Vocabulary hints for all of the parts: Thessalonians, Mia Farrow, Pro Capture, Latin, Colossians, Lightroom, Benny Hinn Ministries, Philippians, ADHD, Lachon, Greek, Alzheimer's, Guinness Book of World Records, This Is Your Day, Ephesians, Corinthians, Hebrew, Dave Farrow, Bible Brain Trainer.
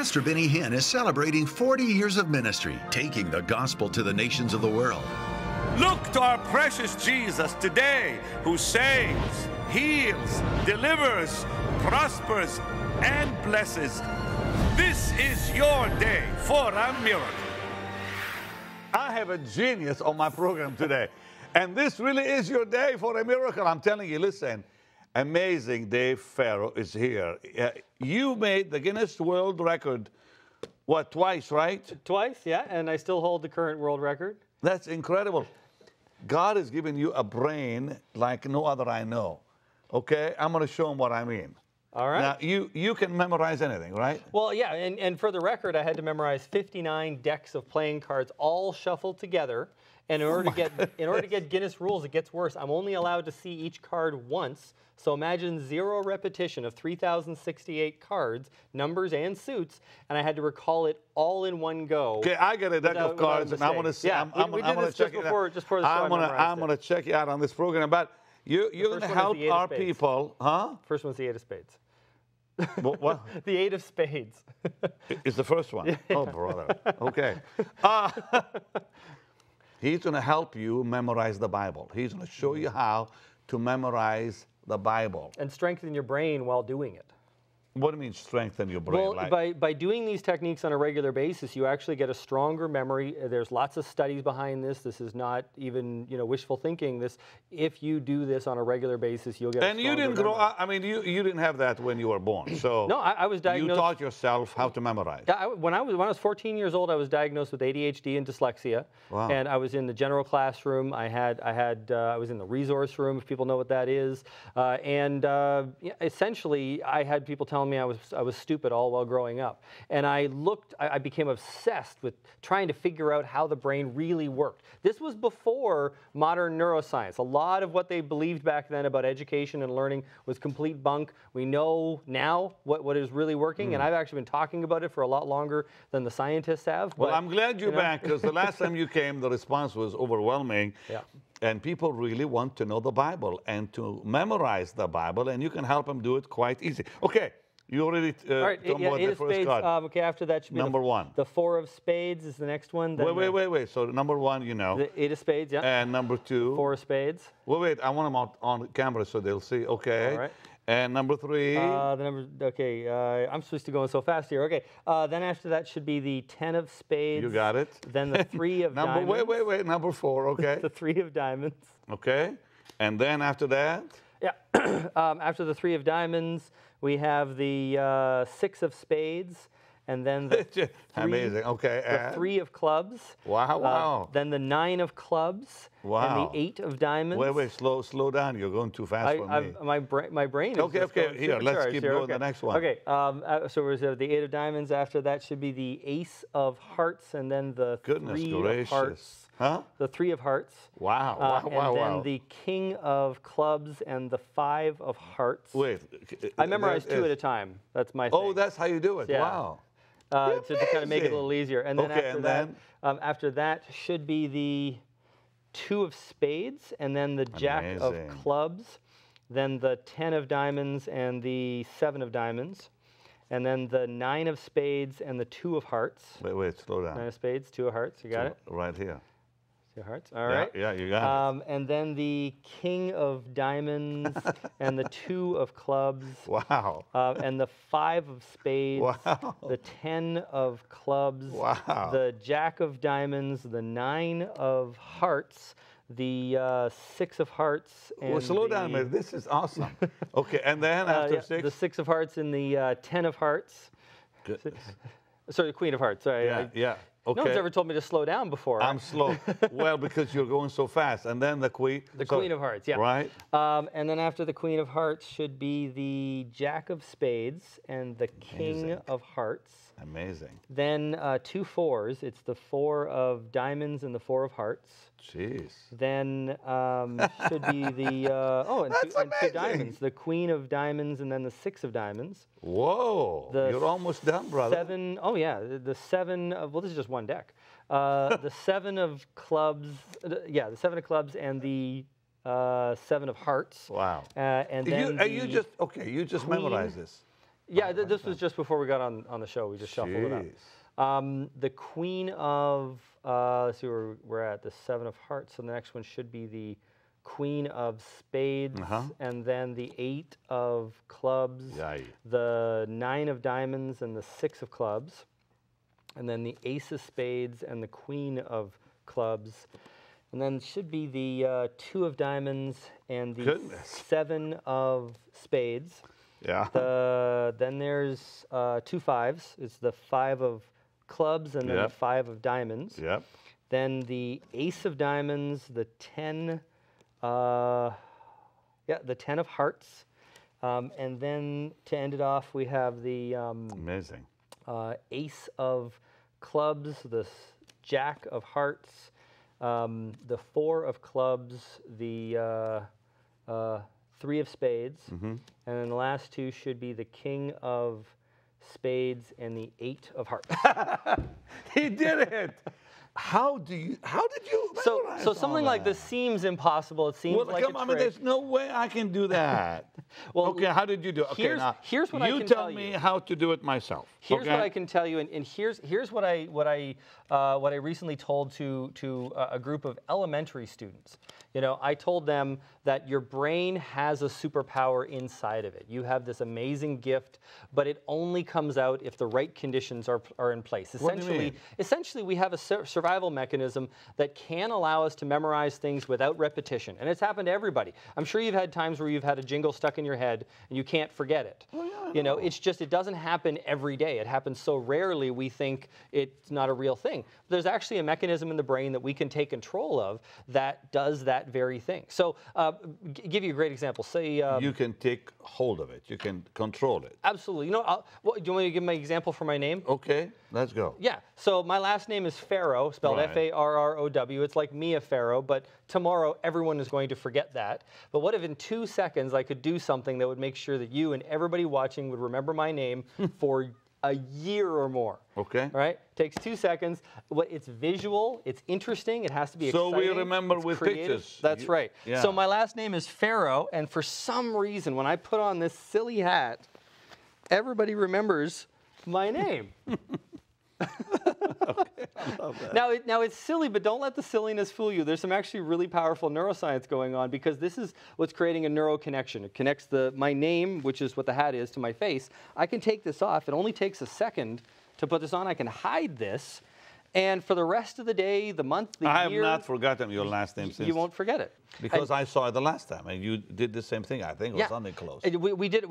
Pastor Benny Hinn is celebrating 40 years of ministry, taking the gospel to the nations of the world. Look to our precious Jesus today, who saves, heals, delivers, prospers, and blesses. This is your day for a miracle. I have a genius on my program today, and this really is your day for a miracle. I'm telling you, listen, amazing Dave Farrow is here. You made the Guinness World Record, what, twice, right? Twice, yeah, and I still hold the current world record. That's incredible. God has given you a brain like no other I know. Okay, I'm going to show him what I mean. All right. Now, you can memorize anything, right? Well, yeah, and for the record, I had to memorize 59 decks of playing cards, all shuffled together. And in order to get Guinness rules, it gets worse. I'm only allowed to see each card once. So imagine zero repetition of 3,068 cards, numbers and suits, and I had to recall it all in one go. Okay, I got a deck of cards, and I want to see. Yeah, I'm going to check you out on this program, but you're going to help our people, huh? First one's the 8 of spades. What? The 8 of spades. It's the first one. Yeah. Oh, brother. Okay. He's going to help you memorize the Bible. He's going to show you how to memorize the Bible. And strengthen your brain while doing it. What do you mean strengthen your brain? Well, like? by doing these techniques on a regular basis, you actually get a stronger memory. There's lots of studies behind this. This is not even, you know, wishful thinking. This, if you do this on a regular basis, you'll get. And a you didn't grow up. I mean, you didn't have that when you were born. So no, I was diagnosed. You taught yourself how to memorize. When I was 14 years old, I was diagnosed with ADHD and dyslexia. Wow. And I was in the general classroom. I was in the resource room, if people know what that is. Essentially, I had people telling me I was stupid all while growing up, and I became obsessed with trying to figure out how the brain really worked. This was before modern neuroscience. A lot of what they believed back then about education and learning was complete bunk. We know now what is really working, and I've actually been talking about it for a lot longer than the scientists have. Well, I'm glad you're back, because the last time you came, the response was overwhelming. Yeah. And people really want to know the Bible and to memorize the Bible, and you can help them do it quite easy. Okay, you already talked about the first card. Okay, after that should be number one. The 4 of spades is the next one. Wait. So number one, you know. The 8 of spades, yeah. And number 2. 4 of spades. Wait, I want them out on camera so they'll see. Okay. All right. And number 3. I'm supposed to go so fast here. Okay, then after that should be the 10 of spades. You got it. Then the 3 of diamonds. Wait, number 4, okay. The 3 of diamonds. Okay, and then after that? Yeah, after the 3 of diamonds, we have the 6 of spades, and then the the 3 of clubs. Wow, wow. Then the 9 of clubs. Wow. And the 8 of diamonds. Wait, slow down. You're going too fast for me. My brain is Okay, here, let's keep going to the next one. Okay, so we have the 8 of diamonds. After that should be the ace of hearts, and then the 3 of hearts. Huh? The 3 of hearts. Wow, and then the king of clubs and the 5 of hearts. Wait. I memorized 2 at a time. That's my thing. Oh, that's how you do it. Yeah. Wow. To kind of make it a little easier. And then, after that should be the 2 of spades, and then the jack of clubs, then the 10 of diamonds and the 7 of diamonds, and then the 9 of spades and the 2 of hearts. Wait, slow down. 9 of spades, 2 of hearts, you got it? Right here. 2 of hearts, all right. Yeah, you got it. And then the king of diamonds and the 2 of clubs. Wow. And the 5 of spades. Wow. The 10 of clubs. Wow. The jack of diamonds, the 9 of hearts, the 6 of hearts. And well, slow down a minute. This is awesome. Okay, and then after 6? The 6 of hearts and the 10 of hearts. Sorry, the queen of hearts. Sorry. Yeah. Okay. No one's ever told me to slow down before. I'm slow. Well, because you're going so fast. And then the queen. Queen of hearts, yeah. Right. And then after the queen of hearts should be the jack of spades and the king of hearts. Amazing. Then 2 fours. It's the 4 of diamonds and the 4 of hearts. Jeez. Then should be the, and 2 diamonds. The queen of diamonds and then the 6 of diamonds. Whoa. You're almost done, brother. 7, the 7 of, well, this is just one deck. The 7 of clubs, the 7 of clubs and the 7 of hearts. Wow. And then you just memorized this. Yeah, this was just before we got on the show. We just shuffled it up. The Queen of, let's see where we're at, the Seven of Hearts. So the next one should be the Queen of Spades, and then the Eight of Clubs, the Nine of Diamonds, and the Six of Clubs, and then the Ace of Spades and the Queen of Clubs. And then it should be the Two of Diamonds and the Seven of Spades. Yeah. Then there's 2 5s. It's the Five of Clubs and then the Five of Diamonds. Yep. Then the Ace of Diamonds, the Ten. The Ten of Hearts, and then to end it off, we have the amazing Ace of Clubs, the Jack of Hearts, the Four of Clubs, the Three of Spades, and then the last two should be the King of Spades and the Eight of Hearts. He did it. How did you memorize something all that? Like this seems impossible. It seems like a trick. I mean, there's no way I can do that. Well, okay, how did you do it? Okay, here's what I can tell you. You tell me how to do it myself. Here's what I can tell you, and here's what I recently told to a group of elementary students. You know, I told them that your brain has a superpower inside of it. You have this amazing gift, but it only comes out if the right conditions are in place. Essentially, we have a survival mechanism that can allow us to memorize things without repetition, and it's happened to everybody. I'm sure you've had times where you've had a jingle stuck in your head and you can't forget it. Well, yeah, you know, it's just it doesn't happen every day. It happens so rarely we think it's not a real thing. There's actually a mechanism in the brain that we can take control of that does that very thing. So, give you a great example. Say you can take hold of it. You can control it. Absolutely. You know, do you want me to give my example for my name? Okay, let's go. Yeah. So my last name is Farrow, spelled F-A-R-R-O-W. It's like Mia Farrow, but tomorrow everyone is going to forget that. But what if in 2 seconds I could do something that would make sure that you and everybody watching would remember my name for a year or more? Okay. All right? Takes 2 seconds. It's visual. It's interesting. It has to be exciting. So we remember with pictures. That's right. Yeah. So my last name is Farrow, and for some reason, when I put on this silly hat, everybody remembers my name. Okay, I love that. Now it's silly, but don't let the silliness fool you. There's some actually really powerful neuroscience going on because this is what's creating a neural connection. It connects my name, which is what the hat is, to my face. I can take this off. It only takes a second to put this on. I can hide this. And for the rest of the day, the month, the year... I have not forgotten your last name since. You won't forget it. Because I saw it the last time, and you did the same thing, I think, or something close. I think we did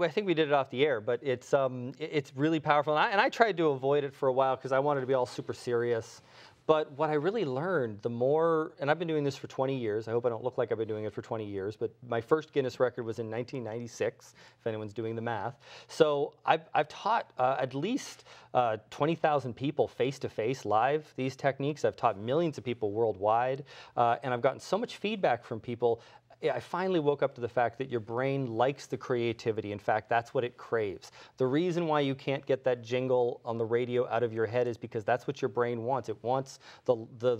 it off the air, but it's really powerful. And I tried to avoid it for a while because I wanted to be all super serious. But what I really learned, the more... And I've been doing this for 20 years. I hope I don't look like I've been doing it for 20 years, but my first Guinness record was in 1996, if anyone's doing the math. So I've taught at least 20,000 people face-to-face, live, these techniques. I've taught millions of people worldwide, and I've gotten so much feedback from people. I finally woke up to the fact that your brain likes the creativity. In fact, that's what it craves. The reason why you can't get that jingle on the radio out of your head is because that's what your brain wants. It wants the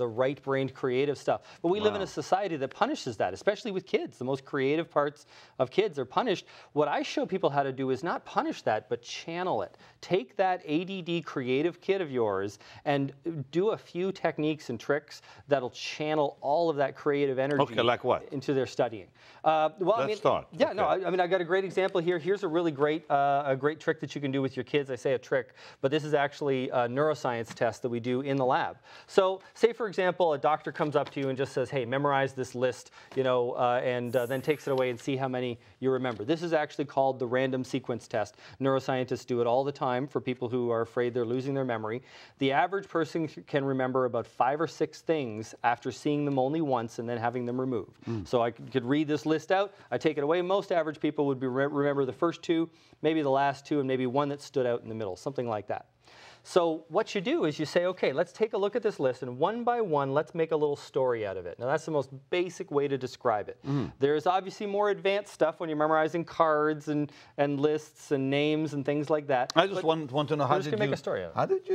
right-brained creative stuff. But we live in a society that punishes that, especially with kids. The most creative parts of kids are punished. What I show people how to do is not punish that, but channel it. Take that ADD creative kid of yours and do a few techniques and tricks that'll channel all of that creative energy into their study. I got a great example here. Here's a really great a great trick that you can do with your kids. I say a trick, but this is actually a neuroscience test that we do in the lab. So, say for example, a doctor comes up to you and just says, "Hey, memorize this list," you know, and then takes it away and see how many you remember. This is actually called the random sequence test. Neuroscientists do it all the time for people who are afraid they're losing their memory. The average person can remember about 5 or 6 things after seeing them only once and then having them removed. So I could read this list out. I take it away. Most average people would remember the first 2, maybe the last 2, and maybe 1 that stood out in the middle, something like that. So what you do is you say, okay, let's take a look at this list, and 1 by 1, let's make a little story out of it. Now, that's the most basic way to describe it. There's obviously more advanced stuff when you're memorizing cards and lists and names and things like that. I just want to know, how did you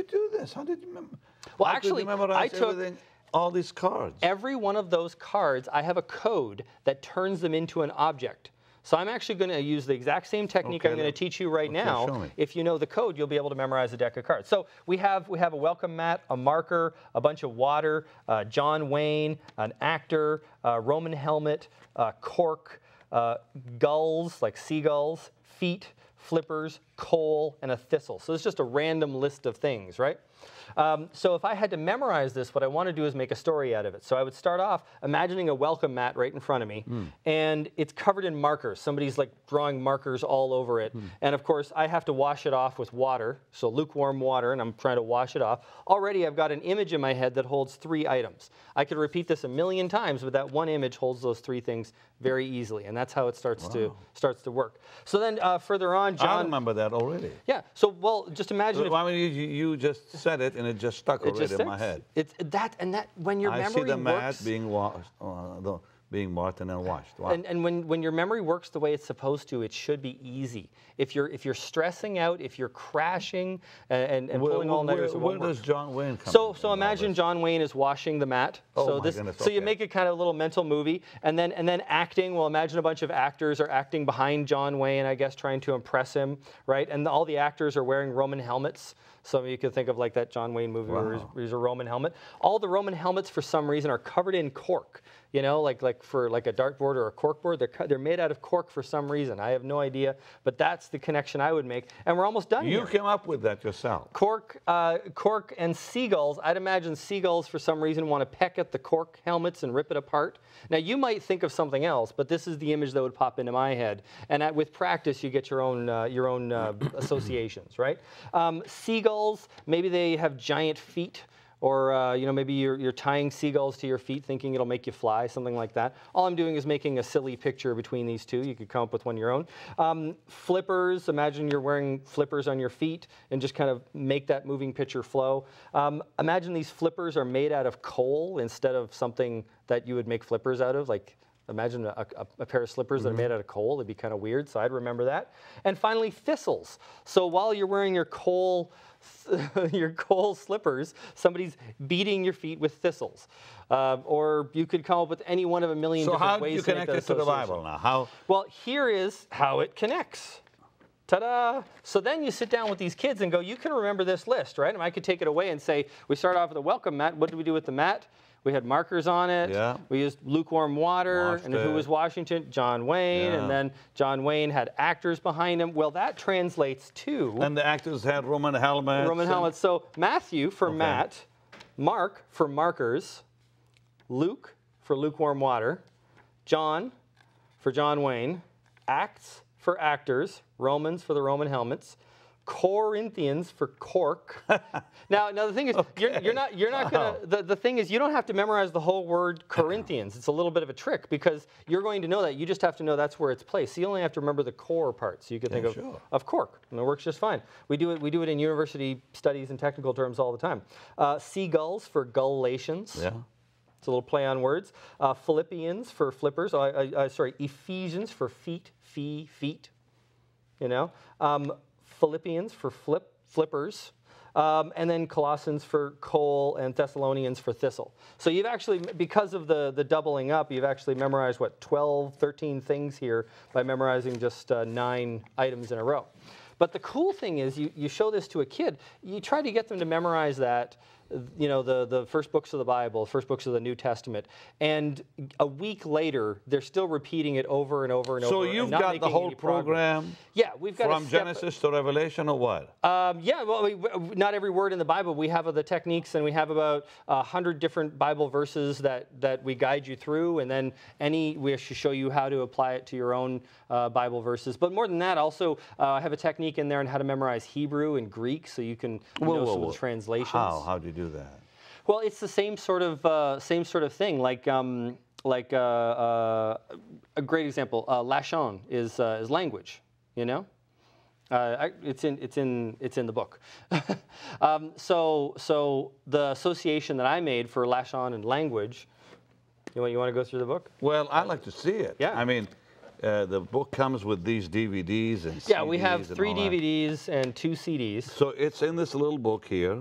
do this? How did you memorize? Well, actually, I took everything? All these cards. Every one of those cards, I have a code that turns them into an object. So I'm actually going to use the exact same technique I'm going to teach you right now. If you know the code, you'll be able to memorize a deck of cards. So we have a welcome mat, a marker, a bunch of water, John Wayne, an actor, Roman helmet, cork, gulls like seagulls, feet, flippers, coal, and a thistle. So it's just a random list of things, right? So if I had to memorize this, what I want to do is make a story out of it. So I would start off imagining a welcome mat right in front of me, and it's covered in markers. Somebody's like drawing markers all over it. And of course, I have to wash it off with water, so lukewarm water, and I'm trying to wash it off. Already I've got an image in my head that holds three items. I could repeat this a million times, but that one image holds those three things very easily, and that's how it starts to work. So then further on, John... I remember that already. Yeah, so well, just imagine... Well, I mean, you just said it, and it just stuck in my head. It's that, and that, when your memory works... I see the mat being washed, being marked and then washed. Wow. And when your memory works the way it's supposed to, it should be easy. If you're stressing out, if you're crashing and pulling all-nighters, it won't work. Where does John Wayne come from? So imagine John Wayne is washing the mat. Oh, my goodness, so you make a kind of little mental movie, and then acting. Well, imagine a bunch of actors are acting behind John Wayne, I guess, trying to impress him, right? And all the actors are wearing Roman helmets. So you could think of like that John Wayne movie where he's a Roman helmet. All the Roman helmets, for some reason, are covered in cork. You know, like for like a dartboard or a corkboard, they're made out of cork for some reason. I have no idea, but that's the connection I would make. And we're almost done. You came up with that yourself. Cork, cork, and seagulls. I'd imagine seagulls for some reason want to peck at the cork helmets and rip it apart. Now you might think of something else, but this is the image that would pop into my head. And with practice, you get your own associations, right? Seagulls. Maybe they have giant feet. Or you know, maybe you're tying seagulls to your feet thinking it'll make you fly, something like that. All I'm doing is making a silly picture between these two. You could come up with one of your own. Flippers, imagine you're wearing flippers on your feet and just kind of make that moving picture flow. Imagine these flippers are made out of coal instead of something that you would make flippers out of, like imagine a pair of slippers that are made out of coal. It'd be kind of weird, so I'd remember that. And finally, thistles. So while you're wearing your coal slippers, somebody's beating your feet with thistles. Or you could come up with any one of a million different ways to make that association. So how do you connect it to the Bible now? Well, here is how it connects. Ta-da! So then you sit down with these kids and go, you can remember this list, right? And I could take it away and say, we started off with a welcome mat. What did we do with the mat? We had markers on it. Yeah. We used lukewarm water. And who was Washington? John Wayne. Yeah. And then John Wayne had actors behind him. Well, that translates to... And the actors had Roman helmets. Roman helmets. So Matthew for mat, Mark for markers, Luke for lukewarm water, John for John Wayne, Acts for actors, Romans for the Roman helmets, Corinthians for cork. Now the thing is, you're not gonna. The thing is, you don't have to memorize the whole word Corinthians. It's a little bit of a trick because you're going to know that. You just have to know that's where it's placed. So you only have to remember the core part. So you can think of cork, and it works just fine. We do it in university studies and technical terms all the time. Seagulls for gullations. Yeah. It's a little play on words. Philippians for flippers. Sorry, Ephesians for feet. Fee, feet. You know. Philippians for flippers, and then Colossians for coal and Thessalonians for thistle. So you've actually, because of the doubling up, you've actually memorized, what, 12, 13 things here by memorizing just 9 items in a row. But the cool thing is you show this to a kid, you try to get them to memorize that, you know, the first books of the Bible, first books of the New Testament, and a week later, they're still repeating it over and over and over. So you've got the whole program? Yeah, we've got from Genesis to Revelation or what? Yeah, well, not every word in the Bible. We have the techniques, and we have about 100 different Bible verses that we guide you through, and then we show you how to apply it to your own Bible verses. But more than that, also, I have a technique in there on how to memorize Hebrew and Greek, so you can know some of the translations. How do you do that? Well, it's the same sort of thing. Like a great example, Lachon is language. You know, it's in the book. So the association that I made for Lachon and language. You want to go through the book? Well, I'd like to see it. Yeah. I mean. The book comes with these DVDs and CDs. Yeah, we have 3 DVDs and 2 CDs. So it's in this little book here.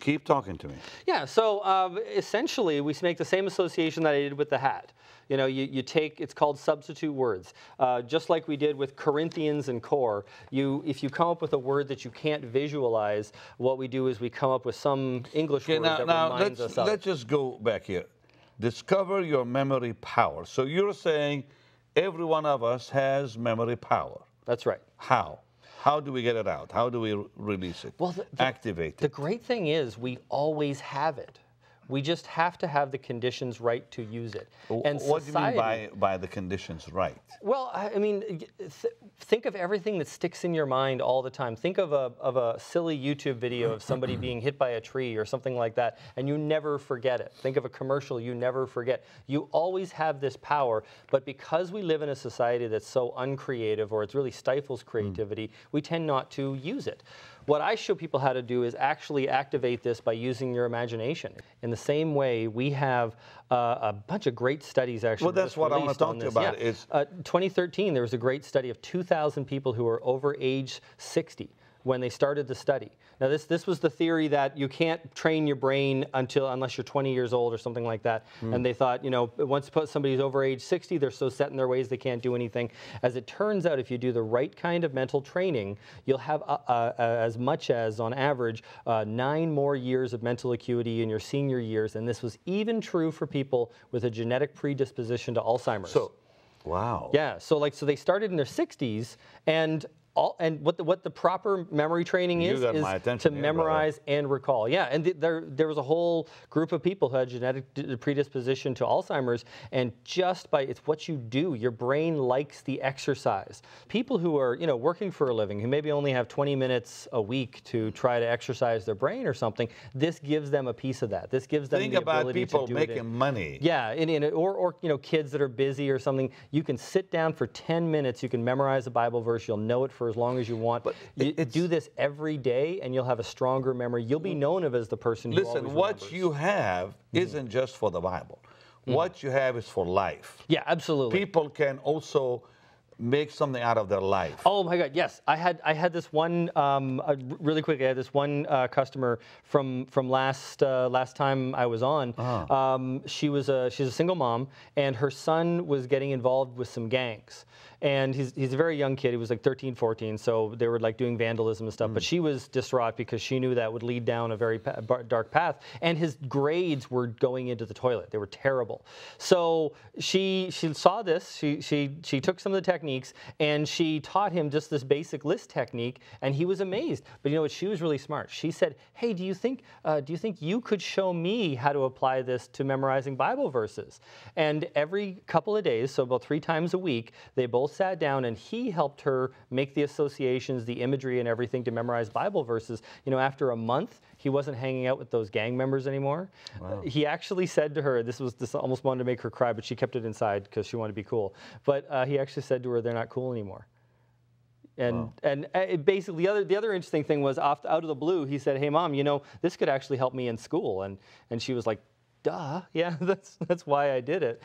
Keep talking to me. Yeah, so essentially we make the same association that I did with the hat. You know, you take, it's called substitute words. Just like we did with Corinthians and core, if you come up with a word that you can't visualize, what we do is we come up with some English word that reminds us of. Let's just go back here. Discover your memory power. So you're saying every one of us has memory power. That's right. How? How do we get it out? How do we release it? Well, activate it. The great thing is we always have it. We just have to have the conditions right to use it. And what society, do you mean by the conditions right? Well, I mean, think of everything that sticks in your mind all the time. Think of a silly YouTube video of somebody being hit by a tree or something like that, and you never forget it. Think of a commercial you never forget. You always have this power, but because we live in a society that's so uncreative, or it really stifles creativity, we tend not to use it. What I show people how to do is actually activate this by using your imagination. In the same way, we have a bunch of great studies actually. Well, that's what I want to talk to you about. Yeah. 2013, there was a great study of 2,000 people who were over age 60 when they started the study. Now, this was the theory that you can't train your brain unless you're 20 years old or something like that. And they thought, you know, once somebody's over age 60, they're so set in their ways they can't do anything. As it turns out, if you do the right kind of mental training, you'll have as much as, on average, 9 more years of mental acuity in your senior years. And this was even true for people with a genetic predisposition to Alzheimer's. So, wow. Yeah. So, like, so they started in their 60s, and what the proper memory training is to memorize and recall. Yeah, and there was a whole group of people who had genetic predisposition to Alzheimer's, and just by it's what you do, your brain likes the exercise. People who are, you know, working for a living, who maybe only have 20 minutes a week to try to exercise their brain or something, this gives them a piece of that. This gives them the ability to do it. Think about people making money. Yeah, or you know, kids that are busy or something. You can sit down for 10 minutes. You can memorize a Bible verse. You'll know it for as long as you want, but you do this every day, and you'll have a stronger memory. You'll be known of as the person who always remembers. Listen, what you have isn't just for the Bible. What you have is for life. Yeah, absolutely. People can also make something out of their life. Oh my God, yes. I had this one, really quickly, I had this one customer from last time I was on. Uh-huh. She's a single mom, and her son was getting involved with some gangs. And he's a very young kid. He was like 13, 14, so they were like doing vandalism and stuff. But she was distraught because she knew that would lead down a very dark path. And his grades were going into the toilet. They were terrible. So she saw this. She took some of the techniques, and she taught him just this basic list technique, and he was amazed. But you know what? She was really smart. She said, hey, do you think you could show me how to apply this to memorizing Bible verses? And every couple of days, so about 3 times a week, they both sat down, and he helped her make the associations, the imagery, and everything to memorize Bible verses. You know, after a month, he wasn't hanging out with those gang members anymore. Wow. He actually said to her, this almost wanted to make her cry, but she kept it inside because she wanted to be cool. But he actually said to her, they're not cool anymore. And, wow. And basically, the other interesting thing was, out of the blue, he said, hey, Mom, you know, this could actually help me in school. And she was like, duh, yeah, that's why I did it.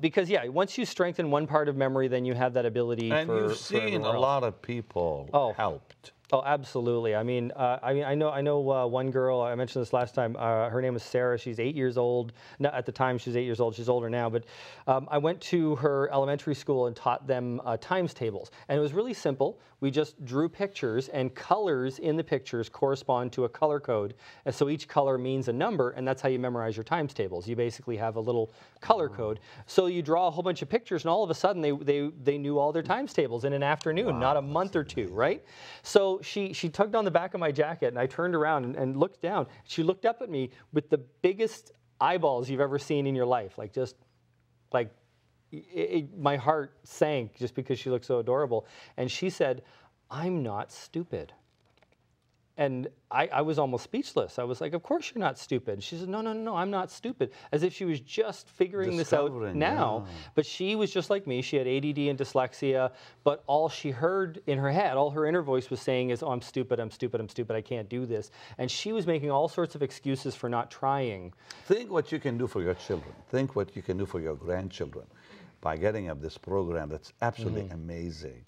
Because, yeah, once you strengthen one part of memory, then you have that ability for you've seen a lot of people helped. Oh, absolutely. I know one girl, I mentioned this last time, her name was Sarah. She's 8 years old. No, at the time, she was 8 years old. She's older now. But I went to her elementary school and taught them times tables. And it was really simple. We just drew pictures, and colors in the pictures correspond to a color code. And so each color means a number, and that's how you memorize your times tables. You basically have a little color code. So you draw a whole bunch of pictures, and all of a sudden, they knew all their times tables in an afternoon, wow, not a month or two, right? So she tugged on the back of my jacket, and I turned around and looked down. She looked up at me with the biggest eyeballs you've ever seen in your life. Like, just, like, my heart sank just because she looked so adorable. And she said, I'm not stupid. And I was almost speechless. I was like, of course you're not stupid. She said, no, no, no, I'm not stupid. As if she was just figuring this out now. Yeah. But she was just like me. She had ADD and dyslexia. But all she heard in her head, all her inner voice was saying is, oh, I'm stupid, I'm stupid, I'm stupid, I can't do this. And she was making all sorts of excuses for not trying. Think what you can do for your children. Think what you can do for your grandchildren by getting up this program that's absolutely amazing.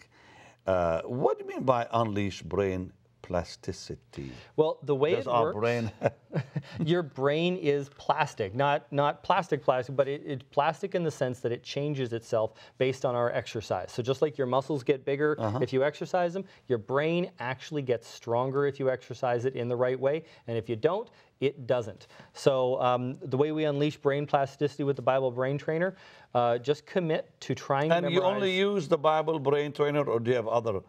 What do you mean by unleash brain plasticity? Well, the way it works, brain. Your brain is plastic, not plastic, but it's plastic in the sense that it changes itself based on our exercise. So just like your muscles get bigger if you exercise them, your brain actually gets stronger if you exercise it in the right way, and if you don't, it doesn't. So the way we unleash brain plasticity with the Bible Brain Trainer, just commit to trying to memorize. And you only use the Bible Brain Trainer, or do you have other?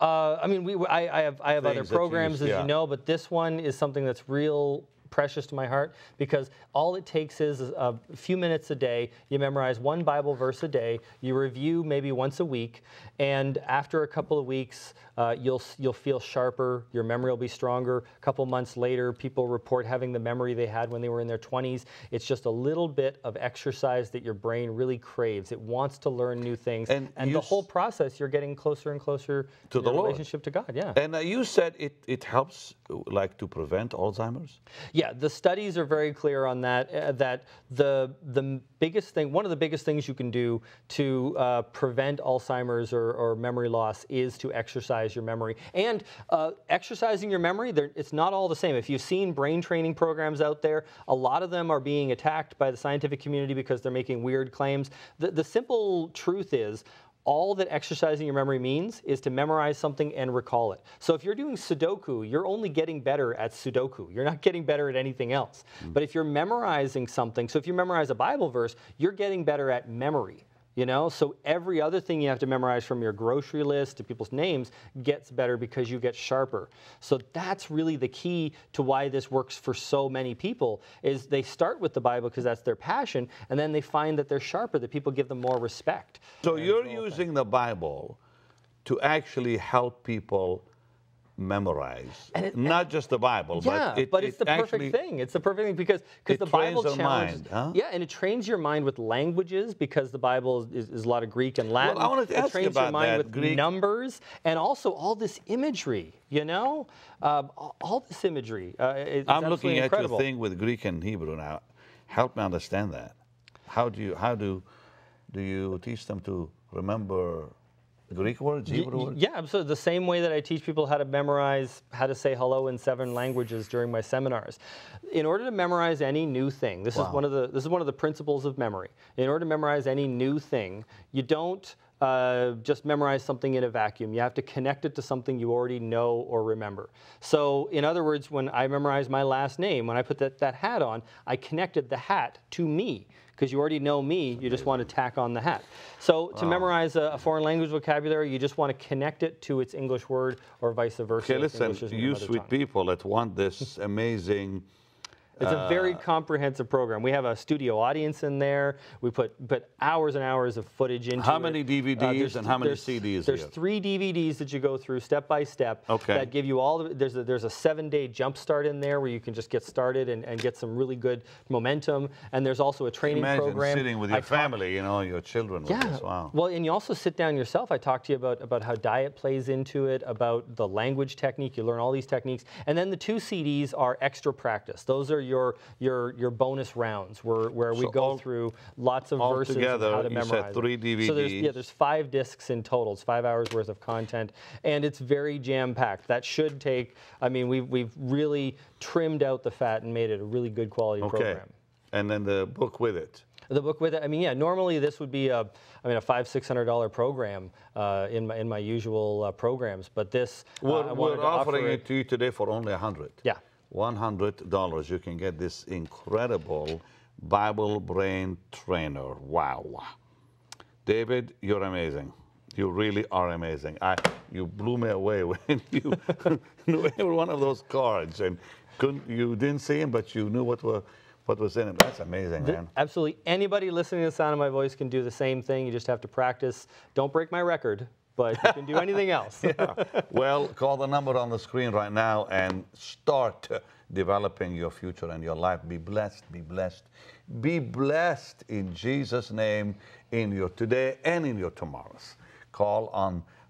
I mean, I have other programs, as you know, but this one is something that's real precious to my heart, because all it takes is a few minutes a day. You memorize one Bible verse a day. You review maybe once a week, and after a couple of weeks, you'll feel sharper. Your memory will be stronger. A couple months later, people report having the memory they had when they were in their 20s. It's just a little bit of exercise that your brain really craves. It wants to learn new things, and the whole process, you're getting closer and closer to the relationship to God. Yeah. And you said it helps, like, to prevent Alzheimer's. Yeah, the studies are very clear on that, that one of the biggest things you can do to prevent Alzheimer's or memory loss is to exercise your memory. And exercising your memory, it's not all the same. If you've seen brain training programs out there, a lot of them are being attacked by the scientific community because they're making weird claims. The simple truth is, all that exercising your memory means is to memorize something and recall it. So if you're doing Sudoku, you're only getting better at Sudoku. You're not getting better at anything else. But if you're memorizing something, so if you memorize a Bible verse, you're getting better at memory. You know, so every other thing you have to memorize, from your grocery list to people's names, gets better because you get sharper. So that's really the key to why this works for so many people, is they start with the Bible because that's their passion, and then they find that they're sharper, that people give them more respect. So you're using the Bible to actually help people memorize, not just the Bible, but it's the perfect thing. It's the perfect thing because the Bible challenges. Yeah, and it trains your mind with languages, because the Bible is a lot of Greek and Latin. Well, I wanted to ask you about that. It trains your mind with Greek numbers, and also all this imagery. You know, all this imagery. I'm looking at your thing with Greek and Hebrew now. Help me understand that. How do you teach them to remember Greek words, Hebrew words? Yeah, so the same way that I teach people how to memorize how to say hello in 7 languages during my seminars. In order to memorize any new thing, this is one of the principles of memory. In order to memorize any new thing, you don't just memorize something in a vacuum. You have to connect it to something you already know or remember. So in other words, when I memorized my last name, when I put that hat on, I connected the hat to me, because you already know me, you just want to tack on the hat. So to memorize a foreign language vocabulary, you just want to connect it to its English word, or vice versa. Okay, listen, you sweet people that want this amazing... It's a very comprehensive program. We have a studio audience in there. We put hours and hours of footage into it. How many DVDs and how many CDs? There's 3 DVDs that you go through step by step. Okay. That give you all the, there's a 7-day jump start in there where you can just get started and get some really good momentum. And there's also a training program. Imagine sitting with your family, you know, your children with this. Wow. Well, and you also sit down yourself. I talk to you about how diet plays into it, about the language technique. You learn all these techniques. And then the 2 CDs are extra practice. Those are your bonus rounds where we go through lots of verses together, and how to memorize. Said 3 DVDs. So there's 5 discs in total. It's 5 hours worth of content, and it's very jam-packed. That should take, I mean, we've really trimmed out the fat and made it a really good quality program. And then the book with it. The book with it. I mean, yeah. Normally, this would be a $500-600 program in my usual programs, but this we're offering it to you today for only $100. Yeah. $100, you can get this incredible Bible Brain Trainer. Wow. David, you're amazing. You really are amazing. You blew me away when you knew every one of those cards, and you didn't see them, but you knew what was in it. That's amazing, man. Absolutely. Anybody listening to the sound of my voice can do the same thing. You just have to practice. Don't break my record, but you can do anything else. Well, call the number on the screen right now and start developing your future and your life. Be blessed, be blessed, be blessed in Jesus' name, in your today and in your tomorrows. Call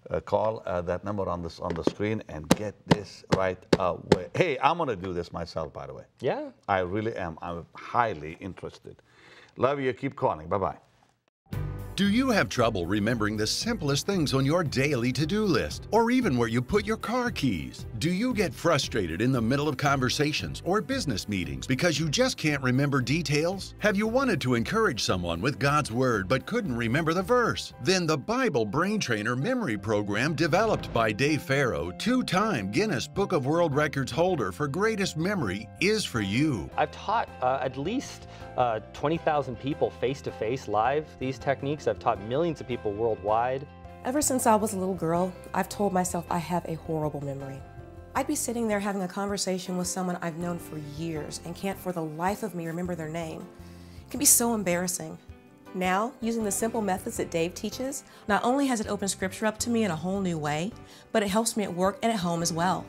that number on the screen and get this right away. Hey, I'm going to do this myself, by the way. Yeah. I really am. I'm highly interested. Love you. Keep calling. Bye-bye. Do you have trouble remembering the simplest things on your daily to-do list, or even where you put your car keys? Do you get frustrated in the middle of conversations or business meetings because you just can't remember details? Have you wanted to encourage someone with God's Word but couldn't remember the verse? Then the Bible Brain Trainer Memory Program, developed by Dave Farrow, two-time Guinness Book of World Records holder for greatest memory, is for you. I've taught at least 20,000 people face-to-face live these techniques. I've taught millions of people worldwide. Ever since I was a little girl, I've told myself I have a horrible memory. I'd be sitting there having a conversation with someone I've known for years and can't for the life of me remember their name. It can be so embarrassing. Now, using the simple methods that Dave teaches, not only has it opened Scripture up to me in a whole new way, but it helps me at work and at home as well.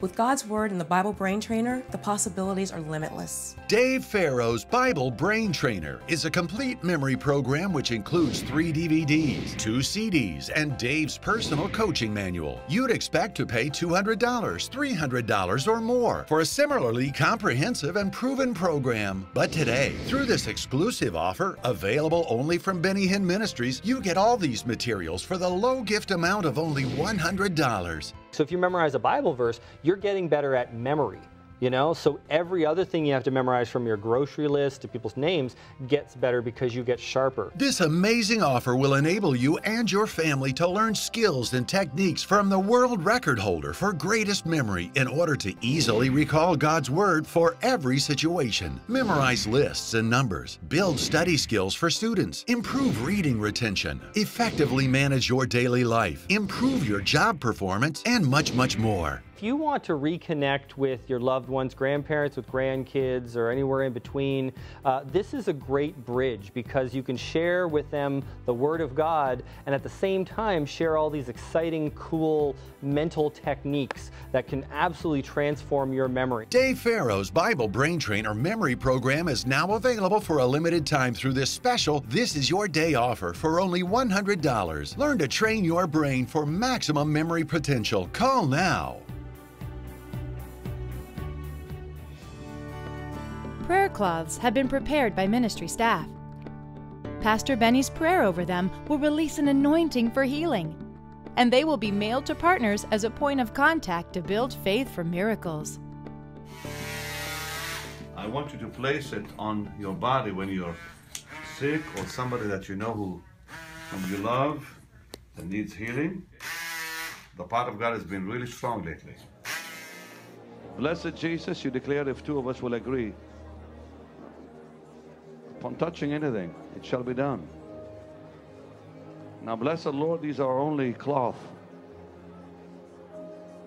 With God's Word and the Bible Brain Trainer, the possibilities are limitless. Dave Farrow's Bible Brain Trainer is a complete memory program which includes 3 DVDs, 2 CDs, and Dave's personal coaching manual. You'd expect to pay $200, $300, or more for a similarly comprehensive and proven program. But today, through this exclusive offer, available only from Benny Hinn Ministries, you get all these materials for the low gift amount of only $100. So if you memorize a Bible verse, you're getting better at memory, you know? So every other thing you have to memorize, from your grocery list to people's names, gets better because you get sharper. This amazing offer will enable you and your family to learn skills and techniques from the world record holder for greatest memory in order to easily recall God's Word for every situation. Memorize lists and numbers, build study skills for students, improve reading retention, effectively manage your daily life, improve your job performance, and much, much more. If you want to reconnect with your loved ones, grandparents, with grandkids, or anywhere in between, this is a great bridge, because you can share with them the Word of God and at the same time share all these exciting, cool mental techniques that can absolutely transform your memory. Dave Farrow's Bible Brain Trainer Memory Program is now available for a limited time through this special This Is Your Day offer for only $100. Learn to train your brain for maximum memory potential. Call now. Prayer cloths have been prepared by ministry staff. Pastor Benny's prayer over them will release an anointing for healing, and they will be mailed to partners as a point of contact to build faith for miracles. I want you to place it on your body when you're sick, or somebody that you know whom you love and needs healing. The power of God has been really strong lately. Blessed Jesus, you declared if two of us will agree upon touching anything, it shall be done. Now, bless the Lord, these are only cloth,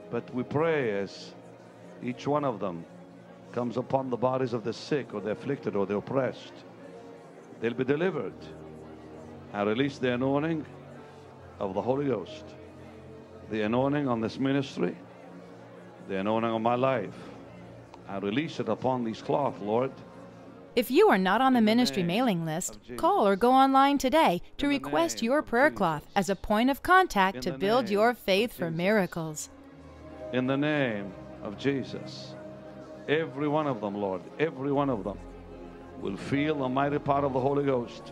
but we pray as each one of them comes upon the bodies of the sick or the afflicted or the oppressed, they'll be delivered. I release the anointing of the Holy Ghost, the anointing on this ministry, the anointing on my life. I release it upon these cloth, Lord. If you are not on the ministry mailing list, call or go online today to request your prayer cloth as a point of contact to build your faith for miracles. In the name of Jesus, every one of them, Lord, every one of them will feel the mighty power of the Holy Ghost.